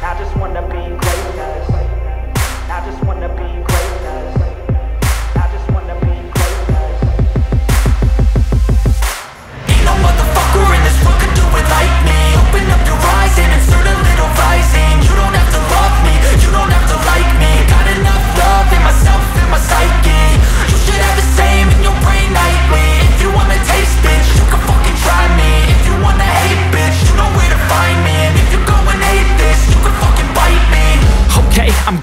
I just wanna be greatness, I just wanna be greatness, I just wanna be greatness. Ain't no motherfucker in this world could do it like me. Open up your eyes and insert a little rising. You don't have to love me, you don't have to like me. Got enough love in myself, in my psyche. You should have the same in your brain nightly. If you wanna taste, bitch, you can fucking try me. If you wanna hate, bitch, you know where to find me. And if you go and hate this, you can fucking bite me. Okay, I'm